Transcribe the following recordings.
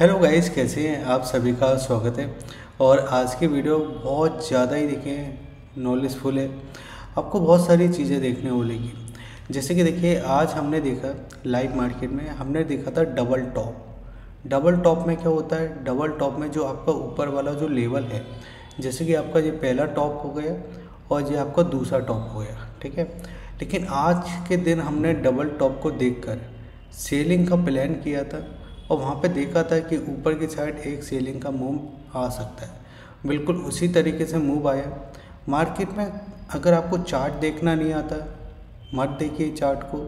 Hello guys, कैसे हैं आप? सभी का स्वागत है। और आज की वीडियो बहुत ज़्यादा ही देखिए नॉलेजफुल है, आपको बहुत सारी चीज़ें देखने को मिलेगी। जैसे कि देखिए आज हमने देखा लाइव मार्केट में, हमने देखा था डबल टॉप। डबल टॉप में क्या होता है? डबल टॉप में जो आपका ऊपर वाला जो लेवल है, जैसे कि आपका ये पहला टॉप हो गया और ये आपका दूसरा टॉप हो गया, ठीक है। लेकिन आज के दिन हमने डबल टॉप को देख कर सेलिंग का प्लान किया था और वहाँ पे देखा था कि ऊपर की साइड एक सेलिंग का मूव आ सकता है। बिल्कुल उसी तरीके से मूव आया मार्केट में। अगर आपको चार्ट देखना नहीं आता, मत देखिए चार्ट को।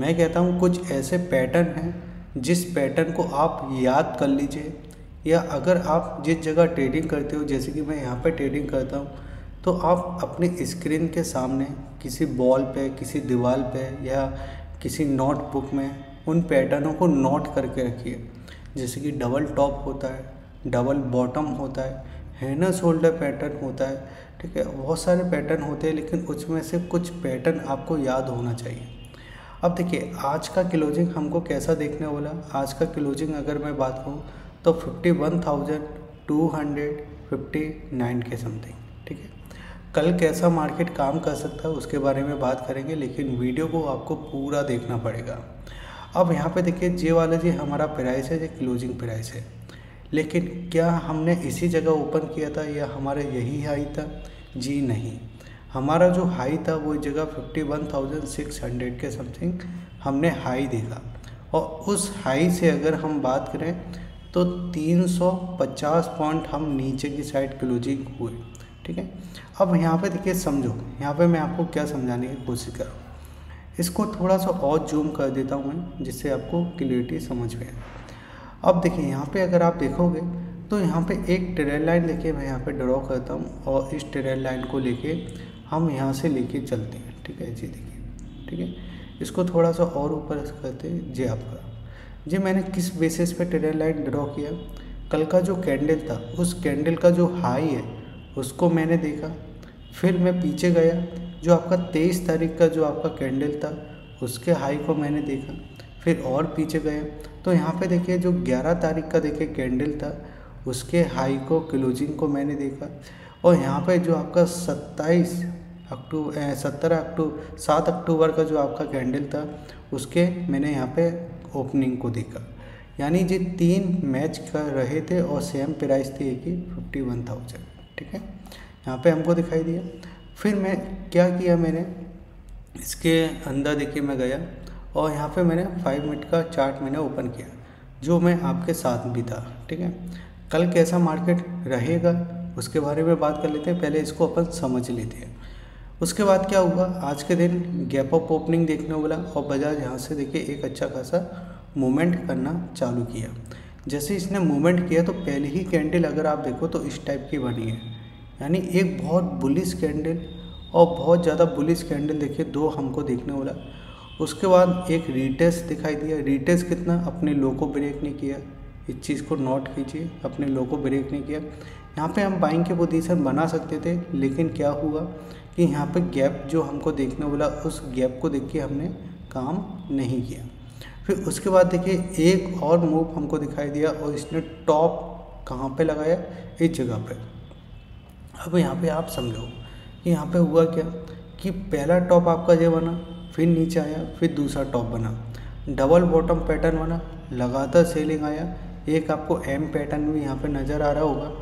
मैं कहता हूँ कुछ ऐसे पैटर्न हैं जिस पैटर्न को आप याद कर लीजिए, या अगर आप जिस जगह ट्रेडिंग करते हो, जैसे कि मैं यहाँ पे ट्रेडिंग करता हूँ, तो आप अपने स्क्रीन के सामने किसी बॉल पे, किसी दीवार पे या किसी नोटबुक में उन पैटर्नों को नोट करके रखिए। जैसे कि डबल टॉप होता है, डबल बॉटम होता है, हेड एंड शोल्डर पैटर्न होता है, ठीक है। बहुत सारे पैटर्न होते हैं, लेकिन उसमें से कुछ पैटर्न आपको याद होना चाहिए। अब देखिए आज का क्लोजिंग हमको कैसा देखने वाला। आज का क्लोजिंग अगर मैं बात करूँ तो 51,259 के समथिंग, ठीक है। कल कैसा मार्केट काम कर सकता है उसके बारे में बात करेंगे, लेकिन वीडियो को आपको पूरा देखना पड़ेगा। अब यहाँ पे देखिए जे वाला जी हमारा प्राइस है, ये क्लोजिंग प्राइस है। लेकिन क्या हमने इसी जगह ओपन किया था या हमारा यही हाई था? जी नहीं, हमारा जो हाई था वो जगह 51,600 के समथिंग हमने हाई देखा। और उस हाई से अगर हम बात करें तो 350 पॉइंट हम नीचे की साइड क्लोजिंग हुए, ठीक है। अब यहाँ पे देखिए, समझो यहाँ पे मैं आपको क्या समझाने की कोशिश कर रहा हूँ। इसको थोड़ा सा और जूम कर देता हूँ मैं, जिससे आपको क्लियरिटी समझ में आए। अब देखिए यहाँ पे अगर आप देखोगे तो यहाँ पे एक ट्रेल लाइन देखिए, मैं यहाँ पे ड्रॉ करता हूँ और इस ट्रेल लाइन को लेके हम यहाँ से लेके चलते हैं, ठीक है जी। देखिए, ठीक है, इसको थोड़ा सा और ऊपर करते हैं जी। आपका जी मैंने किस बेसिस पे ट्रेल लाइन ड्रॉ किया? कल का जो कैंडल था उस कैंडल का जो हाई है उसको मैंने देखा, फिर मैं पीछे गया। जो आपका 23 तारीख का जो आपका कैंडल था उसके हाई को मैंने देखा, फिर और पीछे गया। तो यहाँ पे देखिए जो 11 तारीख का देखिए कैंडल था उसके हाई को, क्लोजिंग को मैंने देखा। और यहाँ पे जो आपका 7 अक्टूबर का जो आपका कैंडल था उसके मैंने यहाँ पे ओपनिंग को देखा। यानी ये तीन मैच कर रहे थे और सेम प्राइस थी एक ही, 51,000, ठीक है। यहाँ पर हमको दिखाई दिया। फिर मैं क्या किया, मैंने इसके अंदर देखिए मैं गया और यहाँ पे मैंने 5 मिनट का चार्ट मैंने ओपन किया, जो मैं आपके साथ भी था, ठीक है। कल कैसा मार्केट रहेगा उसके बारे में बात कर लेते हैं, पहले इसको अपन समझ लेते हैं। उसके बाद क्या हुआ, आज के दिन गैप अप ओपनिंग देखने वाला और बाजार यहाँ से देखिए एक अच्छा खासा मूवमेंट करना चालू किया। जैसे इसने मूवमेंट किया तो पहले ही कैंडल अगर आप देखो तो इस टाइप की बनी है, यानी एक बहुत बुलिश कैंडल और बहुत ज़्यादा बुलिश कैंडल देखिए दो हमको देखने वाला। उसके बाद एक रिटेस्ट दिखाई दिया। रिटेस्ट कितना, अपने लो को ब्रेक नहीं किया, इस चीज़ को नोट कीजिए, अपने लो को ब्रेक नहीं किया। यहाँ पे हम बाइंग की पोजीशन बना सकते थे, लेकिन क्या हुआ कि यहाँ पे गैप जो हमको देखने वाला उस गैप को देख के हमने काम नहीं किया। फिर उसके बाद देखिए एक और मूव हमको दिखाई दिया और इसने टॉप कहाँ पर लगाया, इस जगह पर। अब यहाँ पे आप समझो कि यहाँ पे हुआ क्या कि पहला टॉप आपका ये बना, फिर नीचे आया, फिर दूसरा टॉप बना, डबल बॉटम पैटर्न बना, लगातार सेलिंग आया। एक आपको एम पैटर्न भी यहाँ पे नज़र आ रहा होगा।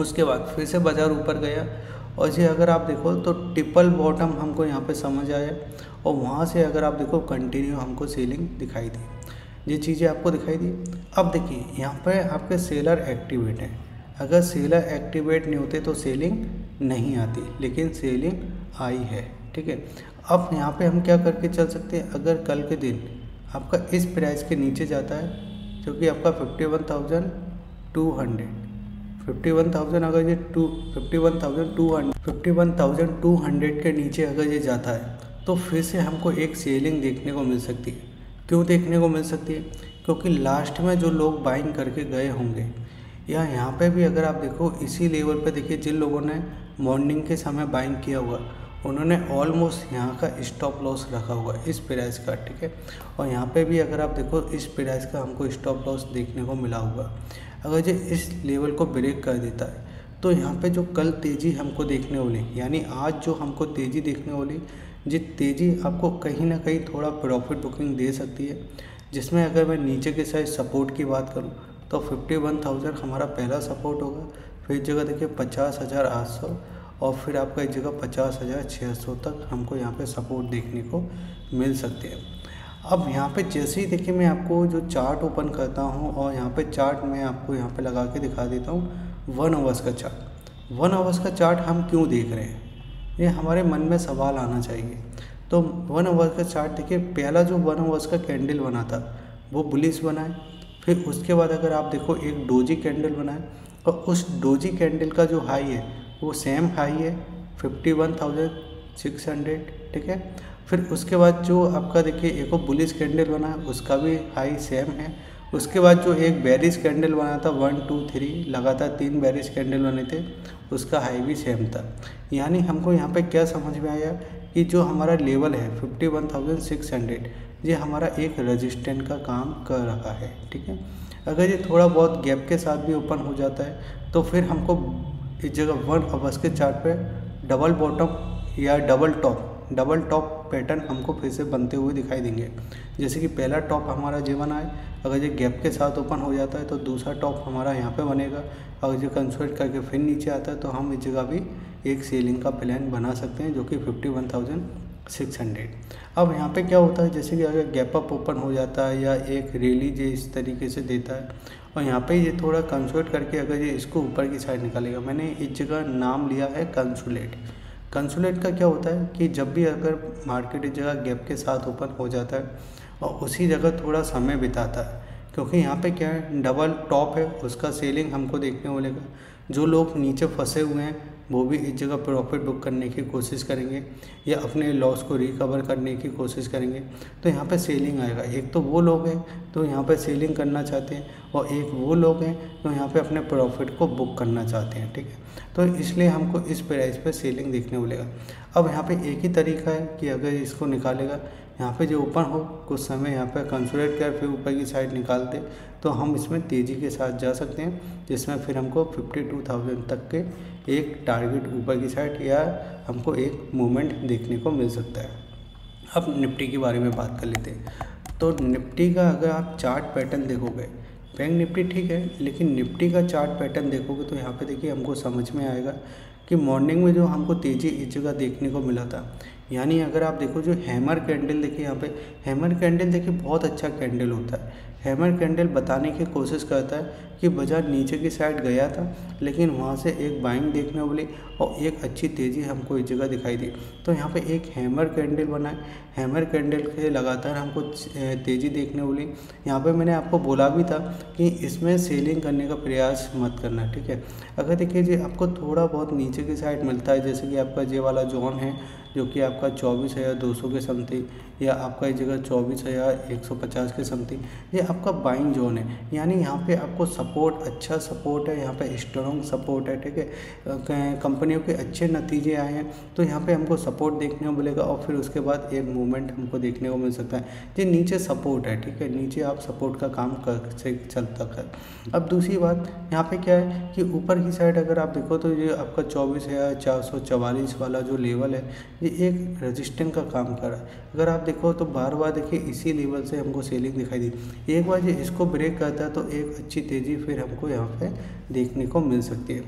उसके बाद फिर से बाज़ार ऊपर गया और ये अगर आप देखो तो ट्रिपल बॉटम हमको यहाँ पे समझ आया। और वहाँ से अगर आप देखो कंटिन्यू हमको सेलिंग दिखाई दी, ये चीज़ें आपको दिखाई दी। अब देखिए यहाँ पर आपके सेलर एक्टिवेट हैं, अगर सेलर एक्टिवेट नहीं होते तो सेलिंग नहीं आती, लेकिन सेलिंग आई है, ठीक है। अब यहाँ पे हम क्या करके चल सकते हैं, अगर कल के दिन आपका इस प्राइस के नीचे जाता है, जो कि आपका 51,200 अगर ये 51,200 के नीचे अगर ये जाता है तो फिर से हमको एक सेलिंग देखने को मिल सकती है। क्यों देखने को मिल सकती है? क्योंकि लास्ट में जो लोग बाइंग करके गए होंगे, या यहाँ पे भी अगर आप देखो इसी लेवल पे देखिए जिन लोगों ने मॉर्निंग के समय बाइंग किया हुआ उन्होंने ऑलमोस्ट यहाँ का स्टॉप लॉस रखा हुआ है इस प्राइस का, ठीक है। और यहाँ पे भी अगर आप देखो इस प्राइस का हमको स्टॉप लॉस देखने को मिला हुआ। अगर जो इस लेवल को ब्रेक कर देता है तो यहाँ पे जो कल तेज़ी हमको देखने वाली, यानी आज जो हमको तेज़ी देखने वाली, ये तेज़ी आपको कहीं ना कहीं थोड़ा प्रॉफिट बुकिंग दे सकती है। जिसमें अगर मैं नीचे के साइड सपोर्ट की बात करूँ तो 51,000 हमारा पहला सपोर्ट होगा, फिर इस जगह देखिए 50,800 और फिर आपका इस जगह 50,600 तक हमको यहाँ पे सपोर्ट देखने को मिल सकते हैं। अब यहाँ पे जैसे ही देखिए मैं आपको जो चार्ट ओपन करता हूँ और यहाँ पे चार्ट मैं आपको यहाँ पे लगा के दिखा देता हूँ 1 आवर्स का चार्ट। 1 आवर्स का चार्ट हम क्यों देख रहे हैं, ये हमारे मन में सवाल आना चाहिए। तो 1 आवर्स का चार्ट देखिए, पहला जो 1 आवर्स का कैंडल बना था वो बुलिश बनाए, फिर उसके बाद अगर आप देखो एक डोजी कैंडल बनाए और उस डोजी कैंडल का जो हाई है वो सेम हाई है 51,600, ठीक है। फिर उसके बाद जो आपका देखिए एक बुलिश कैंडल बना उसका भी हाई सेम है। उसके बाद जो एक बेरिश कैंडल बना था 1, 2, 3 लगातार 3 बेरिश कैंडल बने थे, उसका हाई भी सेम था। यानी हमको यहाँ पे क्या समझ में आया कि जो हमारा लेवल है 51,600 ये हमारा एक रेजिस्टेंट का काम कर रहा है, ठीक है। अगर ये थोड़ा बहुत गैप के साथ भी ओपन हो जाता है तो फिर हमको इस जगह 1 आवर्स के चार्ट पे डबल बॉटम या डबल टॉप पैटर्न हमको फिर से बनते हुए दिखाई देंगे। जैसे कि पहला टॉप हमारा ये बना है, अगर ये गैप के साथ ओपन हो जाता है तो दूसरा टॉप हमारा यहाँ पे बनेगा। अगर ये कंसोलिडेट करके फिर नीचे आता है तो हम इस जगह भी एक सेलिंग का प्लान बना सकते हैं जो कि 51,600। अब यहाँ पे क्या होता है, जैसे कि अगर गैप अप ओपन हो जाता है या एक रैली ये इस तरीके से देता है और यहाँ पे ये थोड़ा कंसोलिडेट करके अगर ये इसको ऊपर की साइड निकालेगा। मैंने इस जगह नाम लिया है कंसोलिडेट। कंसोलिडेट का क्या होता है कि जब भी अगर मार्केट इस जगह गैप के साथ ओपन हो जाता है और उसी जगह थोड़ा समय बिताता है, क्योंकि यहाँ पे क्या है डबल टॉप है, उसका सेलिंग हमको देखने को मिलेगा। जो लोग नीचे फंसे हुए हैं वो भी इस जगह प्रॉफिट बुक करने की कोशिश करेंगे या अपने लॉस को रिकवर करने की कोशिश करेंगे, तो यहाँ पे सेलिंग आएगा। एक तो वो लोग हैं तो यहाँ पे सेलिंग करना चाहते हैं और एक वो लोग हैं तो यहाँ पे अपने प्रॉफिट को बुक करना चाहते हैं, ठीक है। तो इसलिए हमको इस प्राइस पे सेलिंग देखने को मिलेगा। अब यहाँ पे एक ही तरीका है कि अगर इसको निकालेगा यहाँ पे जो ओपन हो कुछ समय यहाँ पे कंसोलिडेट कर फिर ऊपर की साइड निकालते तो हम इसमें तेज़ी के साथ जा सकते हैं, जिसमें फिर हमको 52,000 तक के एक टारगेट ऊपर की साइड या हमको एक मूवमेंट देखने को मिल सकता है। अब निफ्टी के बारे में बात कर लेते हैं। तो निफ्टी का अगर आप चार्ट पैटर्न देखोगे, बैंक निफ्टी ठीक है लेकिन निफ्टी का चार्ट पैटर्न देखोगे तो यहाँ पे देखिए हमको समझ में आएगा कि मॉर्निंग में जो हमको तेज़ी इस जगह देखने को मिला था, यानी अगर आप देखो जो हैमर कैंडल देखिए, यहाँ पे हैमर कैंडल देखिए बहुत अच्छा कैंडल होता है। हैमर कैंडल बताने की कोशिश करता है कि बाजार नीचे की साइड गया था लेकिन वहाँ से एक बाइंग देखने को मिली और एक अच्छी तेज़ी हमको इस जगह दिखाई दी। तो यहाँ पे एक हैमर कैंडल बनाए, हैमर कैंडल के लगातार हमको तेज़ी देखने को मिली। यहाँ पे मैंने आपको बोला भी था कि इसमें सेलिंग करने का प्रयास मत करना, ठीक है। अगर देखिए जी आपको थोड़ा बहुत नीचे की साइड मिलता है, जैसे कि आपका ये वाला जोन है जो कि आपका 24,200 के समथिंग या आपका इस जगह 24,150 के समथिंग, ये आपका बाइंग जोन है। यानी यहाँ पे आपको सपोर्ट, अच्छा सपोर्ट है, यहाँ पे स्ट्रॉन्ग सपोर्ट है, ठीक है। कंपनियों के अच्छे नतीजे आए हैं तो यहाँ पे हमको सपोर्ट देखने को मिलेगा और फिर उसके बाद एक मूवमेंट हमको देखने को मिल सकता है। ये नीचे सपोर्ट है, ठीक है, नीचे आप सपोर्ट का काम कर चलता है। अब दूसरी बात यहाँ पर क्या है कि ऊपर की साइड अगर आप देखो तो ये आपका 24,444 वाला जो लेवल है ये एक रेजिस्टेंस का काम कर रहा है। अगर आप देखो तो बार बार देखिए इसी लेवल से हमको सेलिंग दिखाई दी। एक बार ये इसको ब्रेक करता है तो एक अच्छी तेज़ी फिर हमको यहाँ पे देखने को मिल सकती है।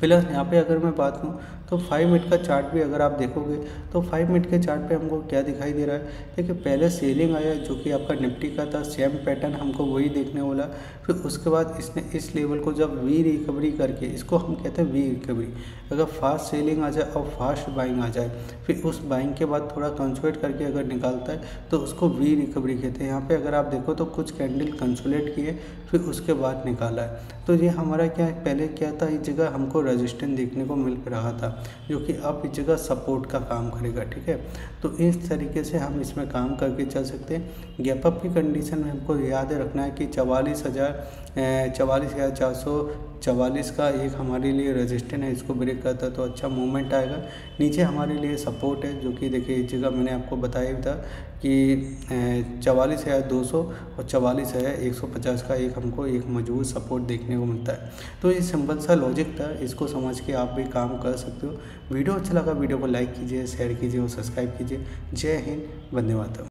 प्लस यहाँ पे अगर मैं बात करूँ तो 5 मिनट का चार्ट भी अगर आप देखोगे तो 5 मिनट के चार्ट पे हमको क्या दिखाई दे रहा है, देखिए पहले सेलिंग आया जो कि आपका निफ्टी का था, सेम पैटर्न हमको वही देखने वाला। फिर उसके बाद इसने इस लेवल को जब वी रिकवरी करके, इसको हम कहते हैं वी रिकवरी, अगर फास्ट सेलिंग आ जाए और फास्ट बाइंग आ जाए फिर उस बाइंग के बाद थोड़ा कंसोलिडेट करके अगर निकालता है तो उसको वी रिकवरी कहते हैं। यहाँ पर अगर आप देखो तो कुछ कैंडल कंसोलिडेट किए फिर उसके बाद निकाला है। तो ये हमारा क्या पहले क्या था, इस जगह हमको रेजिस्टेंस देखने को मिल रहा था जो कि आप इस जगह सपोर्ट का काम करेगा, ठीक है। तो इस तरीके से हम इसमें काम करके चल सकते हैं। गैप अप की कंडीशन में हमको याद रखना है कि 44,400 44 का एक हमारे लिए रेजिस्टेंस है, इसको ब्रेक करता है तो अच्छा मूवमेंट आएगा। नीचे हमारे लिए सपोर्ट है जो कि देखिए इस जगह मैंने आपको बताया था कि 44,200 और 44,150 का एक हमको एक मजबूत सपोर्ट देखने को मिलता है। तो ये सिंपल सा लॉजिक था, इसको समझ के आप भी काम कर सकते हो। वीडियो अच्छा लगा वीडियो को लाइक कीजिए, शेयर कीजिए और सब्सक्राइब कीजिए। जय हिंद, धन्यवाद।